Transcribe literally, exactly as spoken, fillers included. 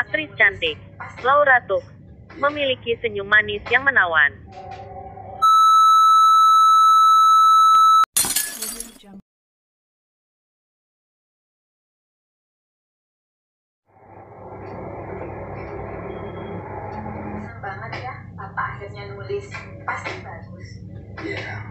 Aktris cantik, Laura Theux, memiliki senyum manis yang menawan. Senang banget ya, Papa akhirnya nulis. Pasti bagus. Iya. Yeah.